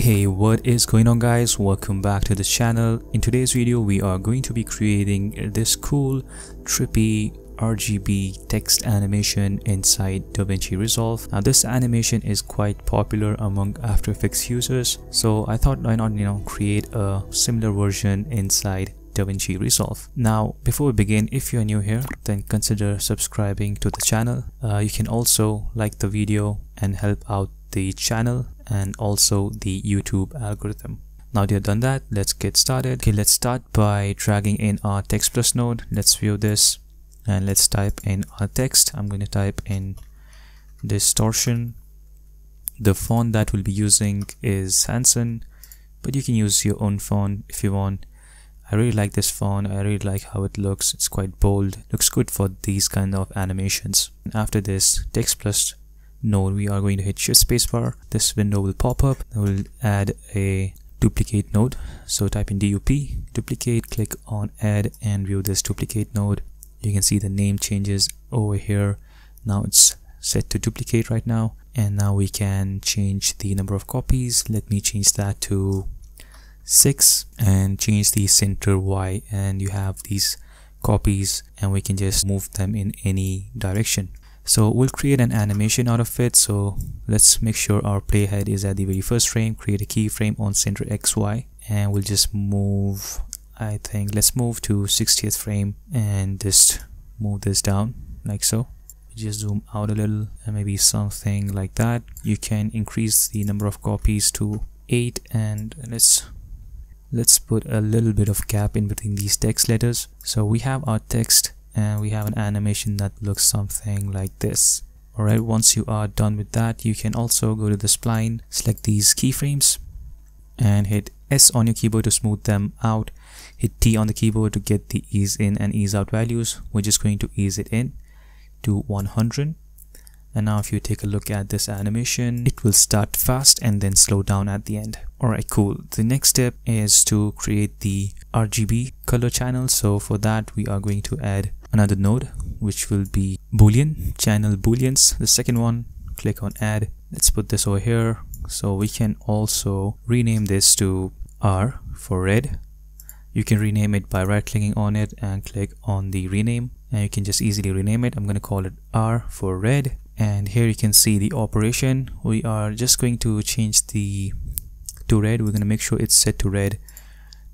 Hey, what is going on guys, welcome back to the channel. In today's video we are going to be creating this cool trippy RGB text animation inside DaVinci Resolve. Now this animation is quite popular among After Effects users, so I thought why not create a similar version inside DaVinci Resolve. Now before we begin, if you're new here then consider subscribing to the channel. You can also like the video and help out the channel and also the YouTube algorithm. Now that you've done that, let's get started. Okay, let's start by dragging in our text plus node. Let's view this and let's type in our text. I'm going to type in distortion. The font that we'll be using is Hanson, but you can use your own font if you want. I really like this font. I really like how it looks. It's quite bold. Looks good for these kind of animations. And after this text plus node, we are going to hit shift spacebar. This window will pop up. We'll add a duplicate node. So type in DUP, duplicate, click on add and view this duplicate node. You can see the name changes over here. Now it's set to duplicate right now. And now we can change the number of copies. Let me change that to 6 and change the center Y, and you have these copies and we can just move them in any direction. So we'll create an animation out of it. So let's make sure our playhead is at the very first frame. Create a keyframe on center XY and we'll just move, I think let's move to 60th frame and just move this down like so. Just zoom out a little and maybe something like that. You can increase the number of copies to 8 and let's put a little bit of gap in between these text letters. So we have our text and we have an animation that looks something like this. Alright, once you are done with that, you can also go to the spline, select these keyframes and hit S on your keyboard to smooth them out. Hit T on the keyboard to get the ease in and ease out values. We're just going to ease it in to 100. And now if you take a look at this animation, it will start fast and then slow down at the end. Alright, cool. The next step is to create the RGB color channel. So for that, we are going to add another node, which will be Boolean, channel Booleans. The second one, click on add. Let's put this over here. So we can also rename this to R for red. You can rename it by right clicking on it and click on the rename. And you can just easily rename it. I'm going to call it R for red. And here you can see the operation. We are just going to change the to red. We're going to make sure it's set to red.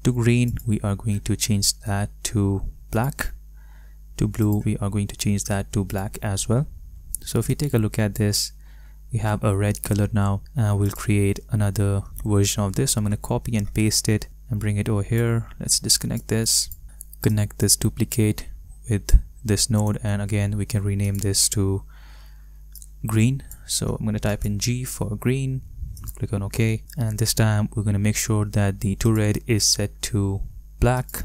To green, we are going to change that to black. To blue, we are going to change that to black as well. So if you take a look at this, we have a red color now. We'll create another version of this. I'm going to copy and paste it and bring it over here. Let's disconnect this. Connect this duplicate with this node, and again we can rename this to green. So I'm going to type in G for green, click on OK, and this time we're going to make sure that the to red is set to black,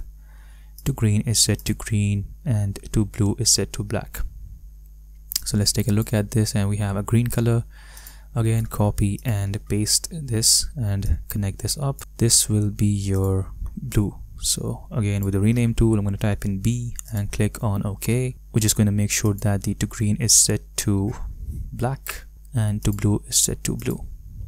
to green is set to green, and to blue is set to black. So let's take a look at this, and we have a green color. Again, copy and paste this and connect this up. This will be your blue. So again with the rename tool, I'm going to type in B and click on OK. We're just going to make sure that the to green is set to black and to blue is set to blue.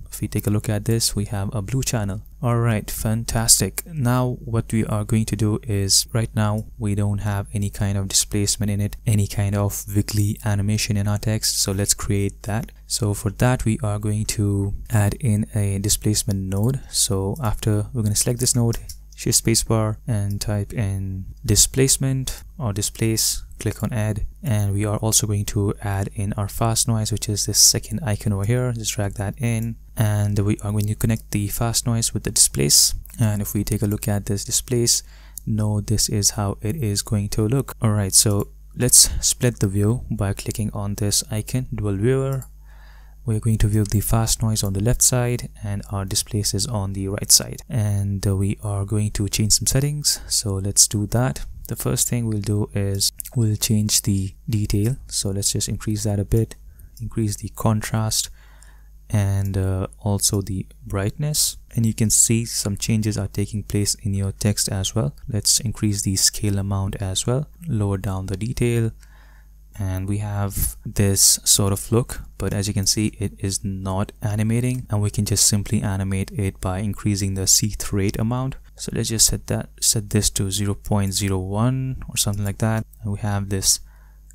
If we take a look at this, we have a blue channel. Alright, fantastic. Now what we are going to do is, right now we don't have any kind of displacement in it, any kind of wiggly animation in our text, so let's create that. So for that we are going to add in a displacement node. So after, we're going to select this node, shift spacebar and type in displacement or displace, click on add, and we are also going to add in our fast noise, which is this second icon over here. Just drag that in and we are going to connect the fast noise with the displace. And if we take a look at this displace node, this is how it is going to look. Alright, so let's split the view by clicking on this icon, dual viewer. We're going to view the fast noise on the left side and our displace is on the right side. And we are going to change some settings. So let's do that. The first thing we'll do is we'll change the detail. So let's just increase that a bit, increase the contrast and also the brightness. And you can see some changes are taking place in your text as well. Let's increase the scale amount as well, lower down the detail. And we have this sort of look, but as you can see, it is not animating, and we can just simply animate it by increasing the seeth rate amount. So let's just set this to 0.01 or something like that, and we have this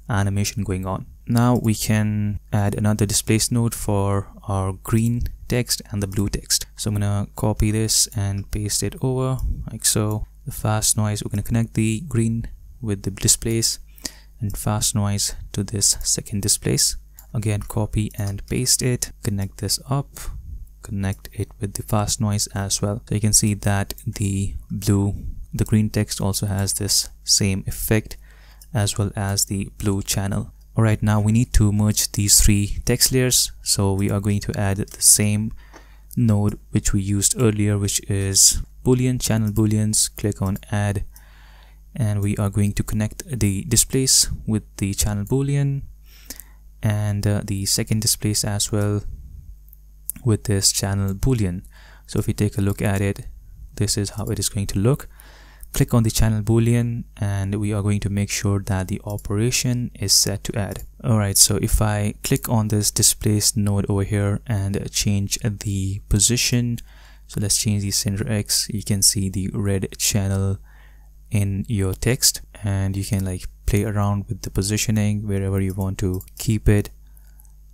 animation going on. Now we can add another displace node for our green text and the blue text. So I'm gonna copy this and paste it over like so. The fast noise, we're gonna connect the green with the displace and fast noise to this second displace. Again, copy and paste it, connect this up, connect it with the fast noise as well. So you can see that the green text also has this same effect as well as the blue channel. Alright, now we need to merge these three text layers. So we are going to add the same node which we used earlier, which is Boolean, channel Booleans. Click on add, and we are going to connect the displace with the channel Boolean and the second displace as well with this channel Boolean. So if you take a look at it, this is how it is going to look. Click on the channel Boolean, and we are going to make sure that the operation is set to add. Alright, so if I click on this displaced node over here and change the position, so let's change the center X, you can see the red channel in your text, and you can like play around with the positioning wherever you want to keep it.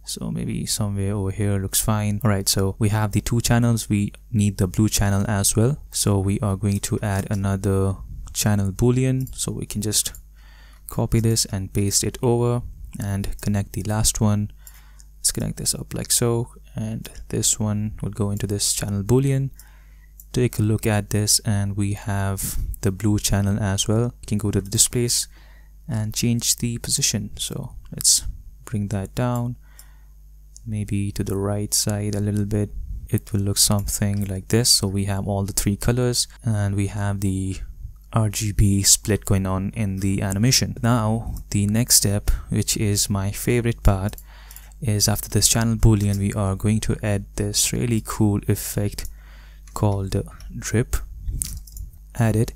So maybe somewhere over here looks fine. Alright, so we have the two channels, we need the blue channel as well. So we are going to add another channel Boolean. So we can just copy this and paste it over and connect the last one. Let's connect this up like so, and this one will go into this channel Boolean. Take a look at this, and we have the blue channel as well. You can go to the displace and change the position. So let's bring that down, maybe to the right side a little bit. It will look something like this. So we have all the three colors, and we have the RGB split going on in the animation. Now the next step, which is my favorite part, is after this channel Boolean, we are going to add this really cool effect called drip. Add it,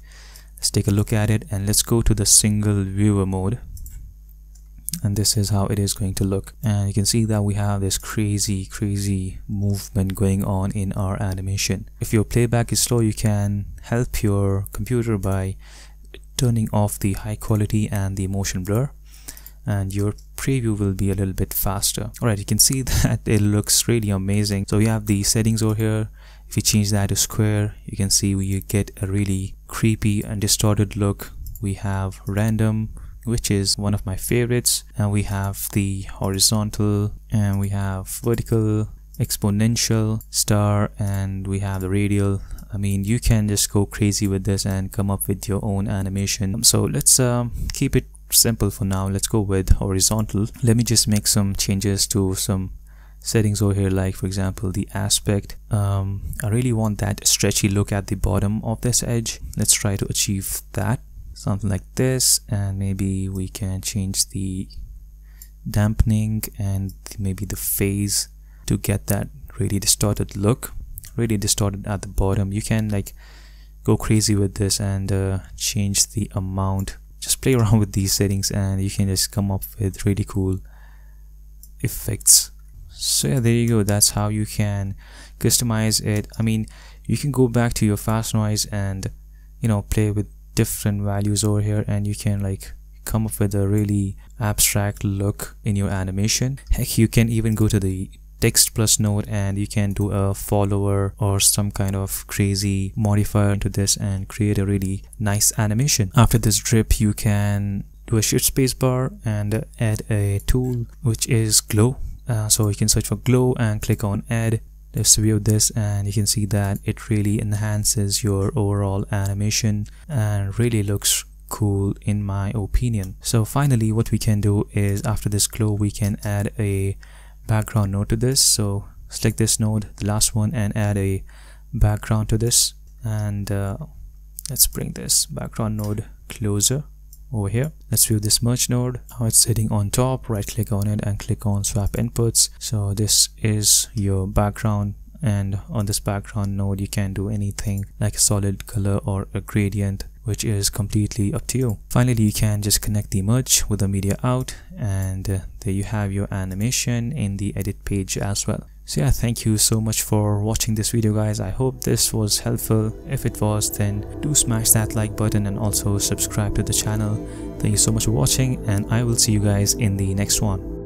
let's take a look at it, and let's go to the single viewer mode. And this is how it is going to look, and you can see that we have this crazy movement going on in our animation. If your playback is slow, you can help your computer by turning off the high quality and the motion blur, and your preview will be a little bit faster. Alright, you can see that it looks really amazing. So we have the settings over here. If you change that to square, you can see we get a really creepy and distorted look. We have random, which is one of my favorites, and we have the horizontal, and we have vertical, exponential, star, and we have the radial. I mean, you can just go crazy with this and come up with your own animation. So let's keep it simple for now. Let's go with horizontal. Let me just make some changes to some settings over here, like for example the aspect. I really want that stretchy look at the bottom of this edge. Let's try to achieve that, something like this, and maybe we can change the dampening and maybe the phase to get that really distorted look, really distorted at the bottom. You can like go crazy with this and change the amount. Just play around with these settings, and you can just come up with really cool effects. So yeah, there you go. That's how you can customize it. I mean, you can go back to your fast noise and, you know, play with different values over here, and you can like come up with a really abstract look in your animation. Heck, you can even go to the text plus node, and you can do a follower or some kind of crazy modifier into this and create a really nice animation. After this drip, you can do a shift space bar and add a tool which is glow. So you can search for glow and click on add. Let's view this, and you can see that it really enhances your overall animation and really looks cool in my opinion. So finally, what we can do is after this glow, we can add a background node to this. So select this node, the last one, and add a background to this, and let's bring this background node closer over here. Let's view this merge node, how it's sitting on top. Right click on it and click on swap inputs. So this is your background, and on this background node you can do anything like a solid color or a gradient, which is completely up to you. Finally, you can just connect the merge with the media out, and there you have your animation in the edit page as well. So yeah, thank you so much for watching this video, guys. I hope this was helpful. If it was, then do smash that like button and also subscribe to the channel. Thank you so much for watching, and I will see you guys in the next one.